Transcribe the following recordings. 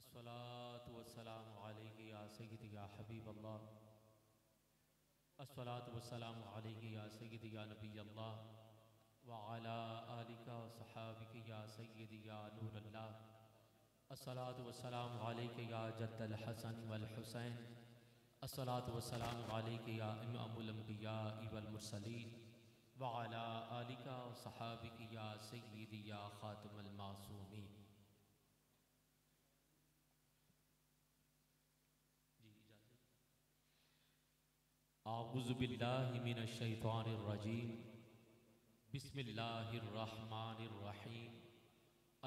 अस्सलातु वस्सलामु अलैका या सय्यिदी या हबीब अल्लाह, अस्सलातु वस्सलामु अलैका या सय्यिदी या नबी अल्लाह, व अला आलिका व सहाबिका या सय्यिदी या नूर अल्लाह, अस्सलातु वस्सलामु अलैका या जद्दल हसन वल हुसैन, अस्सलातु वस्सलामु अलैका या इमामुल अंबिया वल मुरसलीन, व अला आलिका व सहाबिका या सय्यिदी या खातमुल मासूमीन। आऊज़ु बिल्लाहि मिनश शैतानिर रजीम, बिस्मिल्लाहिर रहमानिर रहीम,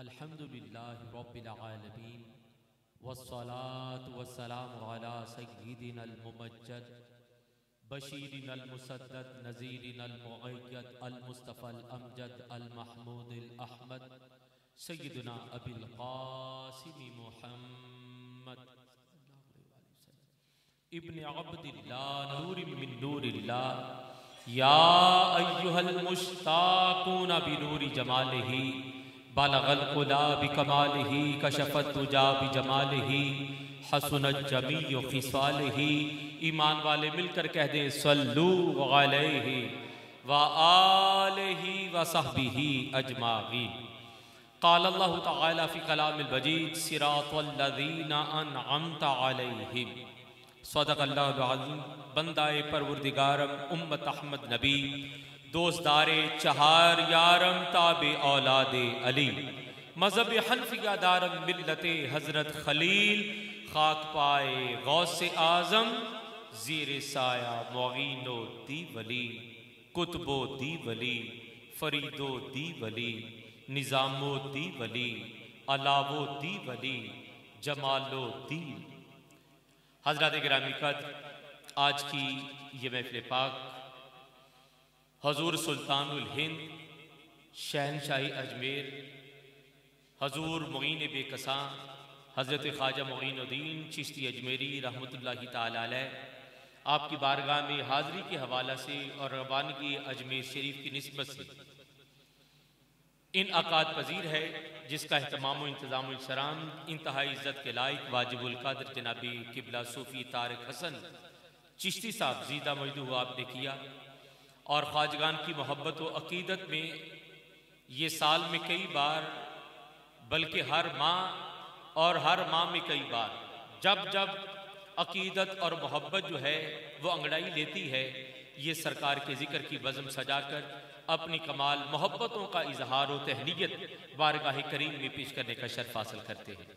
अल्हम्दुलिल्लाहि रब्बिल आलमीन, वस्सलातु वस्सलामु अला सय्यिदिनल मुमज्जद बशीरिनल मुसद्दद नज़ीरिनल मुअय्यद अल मुस्तफ़ल अमजद अल महमूदिल अहमद सय्यिदना अबिल क़ासिम मुहम्मद इब्न अब्दिल्लाह नूरिम मिन नूरिल्लाह, या अय्युहल मुश्ताक़ून बिनूरि जमालिही, बलगल कुला बिकमालिही, कशफ़त तुजा बिजमालिही, हसनत जमीउ ख़िसालिही। ईमान वाले मिलकर कह दें सल्लू अलैहि व आलिही व सहबिही अजमाईन। क़ाल अल्लाहु तआला फ़ी कलामिल मजीद, सिरातल लज़ीना अनअमत अलैहिम। सदक़ल्लाहुल अज़ीम। बंदाए परवरदिगारम उम्मत अहमद नबी, दोस्तारे चहार यारम, ताबे औलादे अली, मज़हब हनफिया दारम, मिल्लते हज़रत खलील, खाक पाए गौसे आज़म, ज़ीर साया मोइनो दी वली, कुतबो दी वली, फ़रीदो दी वली, निज़ामो दी वली, अलावो दी वली, जमालो दी। हज़रात गिरामी कद, आज की ये महफ़िल पाक हजूर सुल्तानुल हिंद शहनशाही अजमेर हजूर मोइन बेकसा हज़रत ख्वाजा मोइनुद्दीन चिश्ती अजमेरी रहमतुल्लाहि ताला अलैह आपकी बारगाह में हाज़िरी के हवाला से और रवानगी अजमेर शरीफ की निस्बत से इन अकाद पजीर है जिसका अहतमाम व इंतज़ाम शराम इंतहाई इज़्ज़त के लायक वाजिबुल क़द्र जनाबी किबला सूफ़ी तारिक हसन चिश्ती साहब ज़ीदा मजदूह आपने किया और ख्वाजगान की मोहब्बत व अक़ीदत में ये साल में कई बार बल्कि हर माह में कई बार जब जब अक़ीदत और मोहब्बत जो है वो अंगड़ाई लेती है ये सरकार के ज़िक्र की बज़म सजा कर अपनी कमाल मोहब्बतों का इजहार व तहनीयत बारगाह करीम में पेश करने का शर्फ हासिल करते हैं।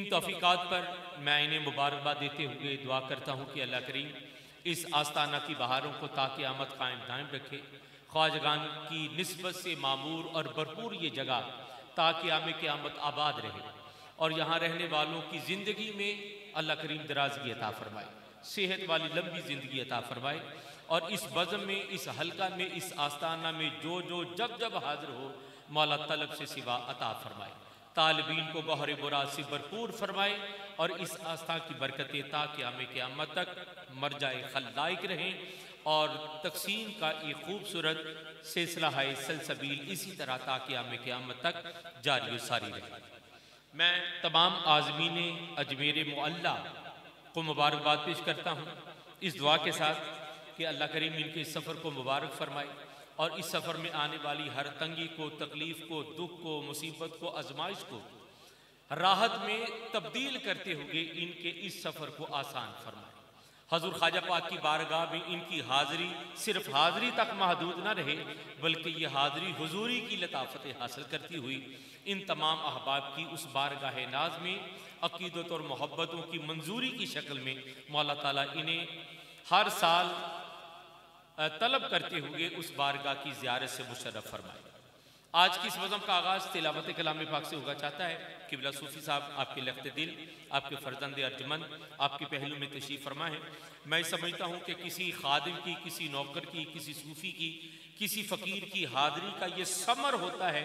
इन तौफीक़ात पर मैं इन्हें मुबारकबाद देते हुए दुआ करता हूँ कि अल्लाह करीम इस आस्ताना की बहारों को ताक़यामत कायम दायम रखे, ख्वाजगान की निस्बत से मामूर और भरपूर ये जगह ताक़याम क़यामत आबाद रहे और यहाँ रहने वालों की ज़िंदगी में अल्लाह करीम दराज़गी अता फ़रमाए, सेहत वाली लंबी ज़िंदगी अता फ़रमाए और इस बज़म में, इस हलका में, इस आस्ताना में जो जो जब जब हाज़िर हो मौला तलब से सिवा अता फ़रमाए, तालिबीन को गौहर बुराद से भरपूर फ़रमाए और इस आस्था की बरकतें क़यामत तक मरजाए खल्लाइक रहें और तकसीम का ये खूबसूरत सिलसिला है सलसबील इसी तरह क़यामत तक जारी सारी रहे। मैं तमाम आज़मीन अजमेर मुअल्ला को मुबारकबाद पेश करता हूँ इस दुआ के साथ कि अल्लाह करीम इनके इस सफ़र को मुबारक फरमाए और इस सफ़र में आने वाली हर तंगी को, तकलीफ़ को, दुख को, मुसीबत को, आजमाइश को राहत में तब्दील करते हुए इनके इस सफ़र को आसान फरमाए। हज़ूर ख्वाजा पाक की बारगाह में इनकी हाज़िरी सिर्फ हाज़िरी तक महदूद न रहे बल्कि ये हाज़िरी हुजूरी की लताफ़तें हासिल करती हुई इन तमाम अहबाब की उस बारगाह नाज में अक़ीदत और मोहब्बतों की मंजूरी की शक्ल में मौला ताला इन्हें हर साल तलब करते हुए उस बारगाह की ज़ियारत से मुशर्रफ फरमाए। आज की इस वज़म का आगाज़ तिलावत कलाम पाक से होगा चाहता है। किबला सूफ़ी साहब आपके लख्त दिल, आपके फर्जंद अर्जमंद, आपके पहलू में तशरीफ़ फरमा है। मैं समझता हूँ कि किसी खादिम की, किसी नौकर की, किसी सूफ़ी की, किसी फ़कीर की हाज़िरी का ये समर होता है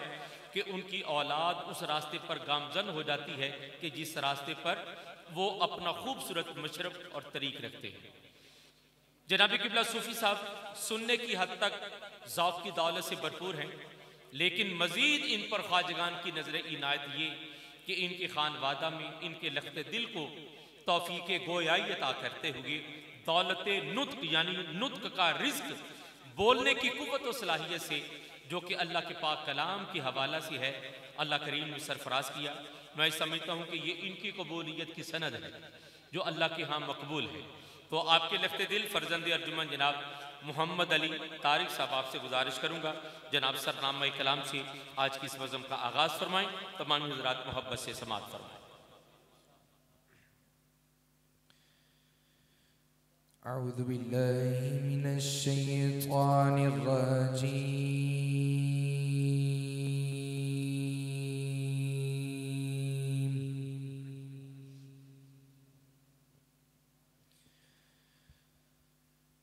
कि उनकी औलाद उस रास्ते पर गामजन हो जाती है कि जिस रास्ते पर वो अपना खूबसूरत मशरब और तरीक़ रखते हैं। जनाब किबला सूफ़ी साहब सुनने की हद तक ज़ौक़ की दौलत से भरपूर हैं लेकिन मज़ीद इन पर ख्वाजगान की नज़र इनायत ये कि इनकी खानवादा में इनके लखते दिल को तौफीके गोयाई अता करते हुए दौलते नुत्क यानी नुत्क का रिज्क बोलने की कुव्वत और सलाहियत से जो कि अल्लाह के पाक कलाम के हवाला से है अल्लाह करीम ने सरफराज किया। मैं समझता हूँ कि ये इनकी कबूलियत की सनद है जो अल्लाह के यहाँ मकबूल है। तो आपके लफ्ते दिल फर्जंद अर्जुमन जनाब मोहम्मद अली तारिक साहब आपसे गुजारिश करूँगा जनाब सरनामा कलाम से आज की इस वज़म का आगाज़ फरमाएँ। तमाम हज़रात मोहब्बत से समाअत फरमाएँ। أعوذ بالله من الشيطان الرجيم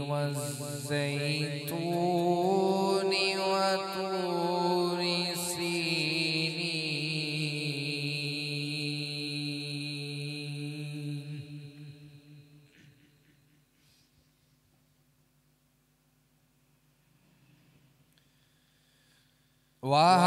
والزيتون وطور سينين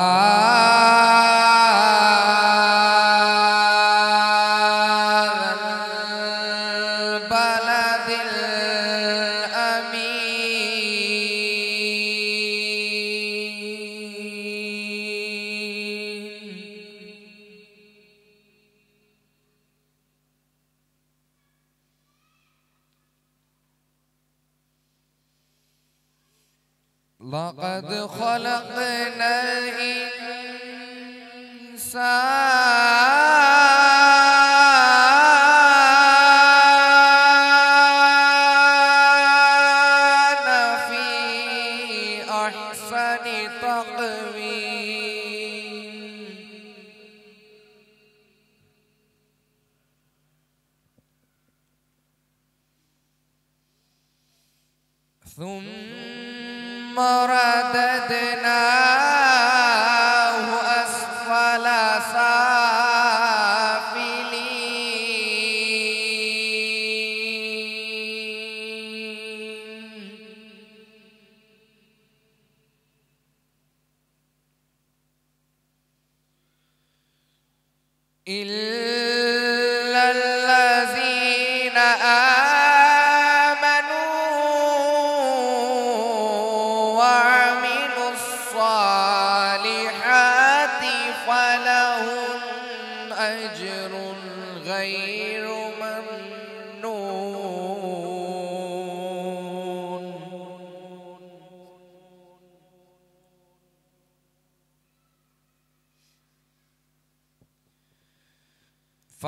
لقد خلقنا الإنسان في أحسن تقويم ثم رددناه أسفل سافلين إلا الذين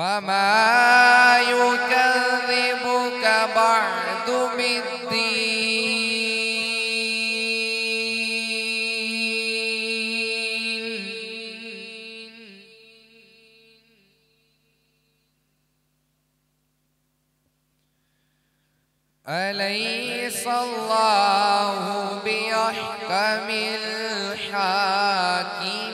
فما يكذبك بعد بالدين أليس الله بأحكم الحاكمين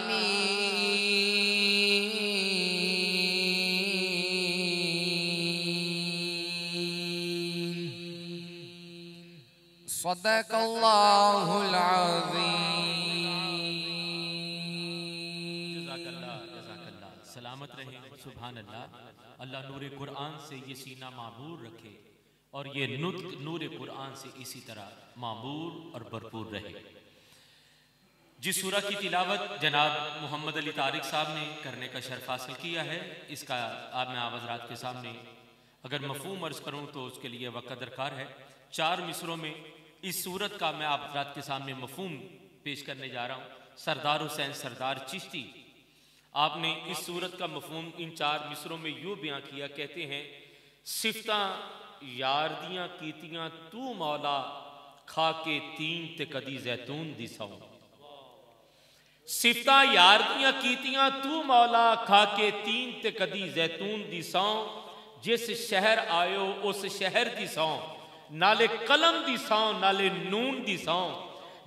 صدق الله العظيم। जज़ाकल्लाह जज़ाकल्लाह सलामत रहे। सुभान अल्लाह। अल्लाह नूर कुरान से ये सीना मामूर रखे और ये नुत्क नूर कुरान से इसी तरह मामूर और भरपूर रहे। जिस सूरह की तिलावत जनाब मोहम्मद अली तारिक साहब ने करने का शर्फ हासिल किया है इसका आप मैं हज़रात के सामने अगर मफ़हूम अर्ज़ करूँ तो उसके लिए वक्त दरकार है। चार मिसरों में इस सूरत का मैं आप रात के सामने मफहूम पेश करने जा रहा हूँ। सरदार हुसैन सरदार चिश्ती आपने इस सूरत का मफहूम इन चार मिसरों में यूँ बयां किया। कहते हैं सिफ्तां यारदियाँ कीतियाँ तू मौला खा के तीन ते कदी जैतून दिसाऊँ सिफता यार दियां कीतियां तू मौला खा के तीन ते कदी जैतून दी सौ जिस शहर आयो उस शहर दी सौ नाले कलम दी सौ नाले नून दी सौ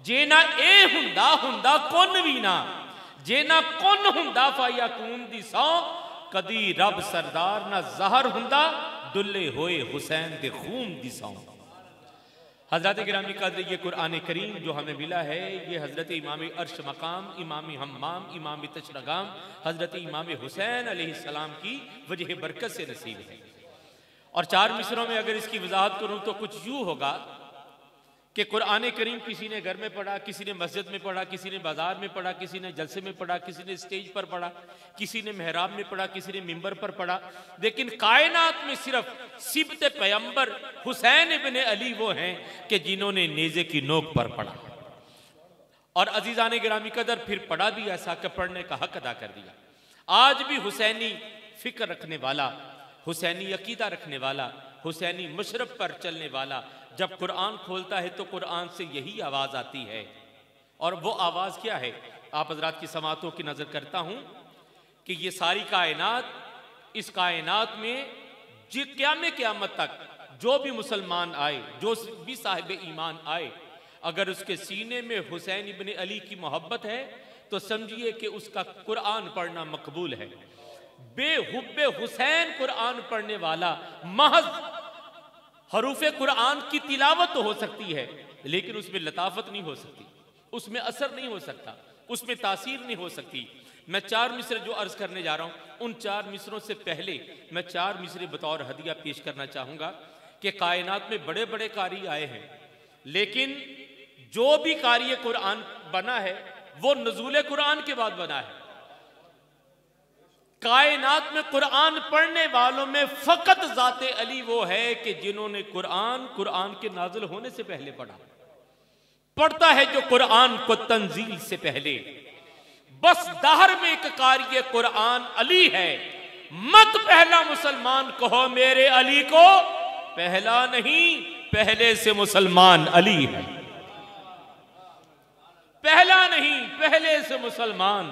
जे ना ए हुंदा हुंदा कुन भी ना जे ना कुन हुंदा फायाकून दी सौ कदी रब सरदार ना जहर हुंदा दुल्ले होए हुसैन दे खून दी सौ। हजरत गिरामी कदर ये कुरान करीम जो हमें मिला है ये हजरत इमाम अर्श मकाम इमाम हम्माम इमाम तशनगाम हजरत इमाम हुसैन अलैहिस्सलाम की वजह बरकत से नसीब है। और चार मिसरों में अगर इसकी वजाहत करूँ तो कुछ यूँ होगा कि कुरान करीम किसी ने घर में पढ़ा, किसी ने मस्जिद में पढ़ा, किसी ने बाजार में पढ़ा, किसी ने जलसे में पढ़ा, किसी ने स्टेज पर पढ़ा, किसी ने मेहराब में पढ़ा, किसी ने मिंबर पर पढ़ा, लेकिन कायनात में सिर्फ सिबत पैगंबर हुसैन इबन अली वो हैं कि जिन्होंने नेजे की नोक पर पढ़ा। और अजीजाने गिरामी कदर फिर पढ़ा भी ऐसा कि पढ़ने का हक अदा कर दिया। आज भी हुसैनी फिक्र रखने वाला, हुसैनी अकीदा रखने वाला, हुसैनी मशरब पर चलने वाला जब कुरान खोलता है तो कुरान से यही आवाज़ आती है। और वो आवाज़ क्या है? आप हजरात की समातों की नज़र करता हूँ कि ये सारी कायनात, इस कायनात में जी क़यामत तक जो भी मुसलमान आए, जो भी साहिब ईमान आए, अगर उसके सीने में हुसैन इब्ने अली की मोहब्बत है तो समझिए कि उसका कुरान पढ़ना मकबूल है। बेहुब्बे हुसैन कुरान पढ़ने वाला महज हरूफ कुरान की तिलावत तो हो सकती है लेकिन उसमें लताफत नहीं हो सकती, उसमें असर नहीं हो सकता, उसमें तासीर नहीं हो सकती। मैं चार मिस्र जो अर्ज करने जा रहा हूँ उन चार मिस्रों से पहले मैं चार मिस्रे बतौर हदिया पेश करना चाहूँगा कि कायनात में बड़े बड़े कारी आए हैं लेकिन जो भी कारी कुरान बना है वो नजूल कुरान के बाद बना है। कायनात में कुरान पढ़ने वालों में फकत जाते अली वो है कि जिन्होंने कुरान कुरान के नाजिल होने से पहले पढ़ा। पढ़ता है जो कुरान को तंजील से पहले। बस दाहर में एक कारी कुरान अली है। मत पहला मुसलमान कहो, मेरे अली को पहला नहीं, पहले से मुसलमान अली है। पहला नहीं, पहले से मुसलमान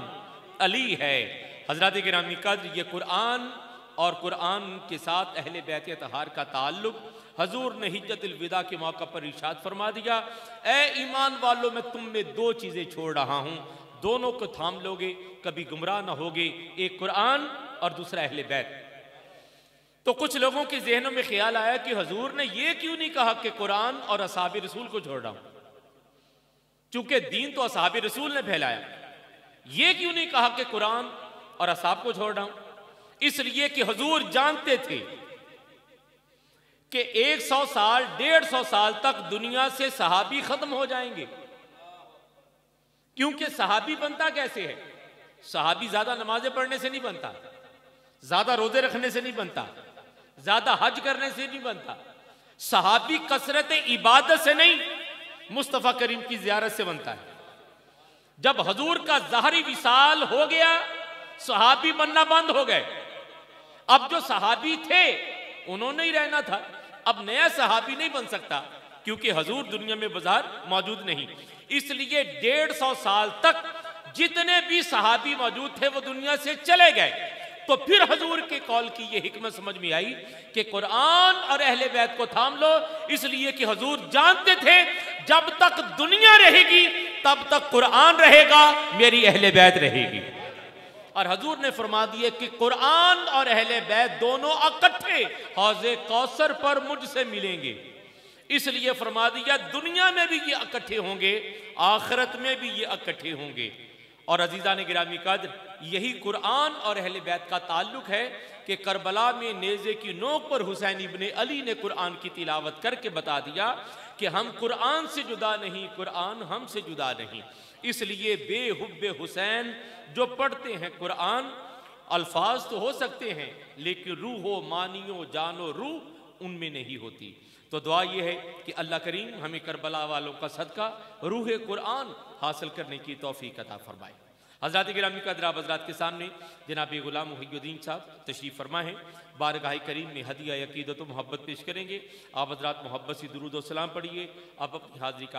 अली है। हजरत गिरामी कद्र ये कुरान और कुरान के साथ अहले बैत अतहार का ताल्लुक हजूर ने हिज्जतुल विदा के मौका पर इरशाद फरमा दिया, ए ईमान वालों मैं तुम में दो चीजें छोड़ रहा हूं, दोनों को थाम लोगे कभी गुमराह ना होगे, एक कुरान और दूसरा अहले बैत। तो कुछ लोगों के जहनों में ख्याल आया कि हजूर ने यह क्यों नहीं कहा कि कुरान और असहाबे रसूल को छोड़ रहा हूं, चूंकि दीन तो असहाबे रसूल ने फैलाया, यह क्यों नहीं कहा कि कुरान और असहाब को छोड़ रहा हूं? इसलिए कि हजूर जानते थे कि 100 साल 150 साल तक दुनिया से सहाबी खत्म हो जाएंगे। क्योंकि सहाबी बनता कैसे है? सहाबी ज्यादा नमाजें पढ़ने से नहीं बनता, ज्यादा रोजे रखने से नहीं बनता, ज्यादा हज करने से नहीं बनता, सहाबी कसरत इबादत से नहीं, मुस्तफ़ा करीम की जियारत से बनता है। जब हजूर का ज़ाहरी विसाल हो गया सहाबी बनना बंद हो गए। अब जो सहाबी थे उन्होंने ही रहना था, अब नया सहाबी नहीं बन सकता क्योंकि हजूर दुनिया में बाजार मौजूद नहीं। इसलिए 150 साल तक जितने भी सहाबी मौजूद थे वो दुनिया से चले गए। तो फिर हजूर के कौल की ये हिकमत समझ में आई कि कुरान और अहले बैत को थाम लो, इसलिए कि हजूर जानते थे जब तक दुनिया रहेगी तब तक कुरान रहेगा, मेरी अहले बैत रहेगी। और हजूर ने फरमा दिया कि कुरान और अहले बैत दोनों इकट्ठे हौज़े कौसर पर मुझसे मिलेंगे। इसलिए फरमा दिया दुनिया में भी ये इकट्ठे होंगे, आखिरत में भी ये इकट्ठे होंगे। और अजीज़ान गिरामी कद्र यही कुरान और अहले बैत का ताल्लुक है कि करबला में नेज़े की नोक पर हुसैन इब्ने अली ने कुरान की तिलावत करके बता दिया कि हम कुरान से जुदा नहीं, कुरान हमसे जुदा नहीं। इसलिए बेहुब्बे हुसैन जो पढ़ते हैं कुरान, अल्फाज तो हो सकते हैं लेकिन रूहो मानियो जानो रूह उनमें नहीं होती। तो दुआ यह है कि अल्लाह करीम हमें करबला वालों का सदका रूह कुरान हासिल करने की तौफीक अता फरमाए। हजरात गिरामी कदर हजरात के सामने जनाब गुलाम हुयदीन साहब तशरीफ़ फरमा है। बारगाह करीम में हदिया अक़ीदत मोहब्बत पेश करेंगे। आप हजरात मोहब्बत से दुरूद और सलाम पढ़िए। आप अपनी हाजिरी का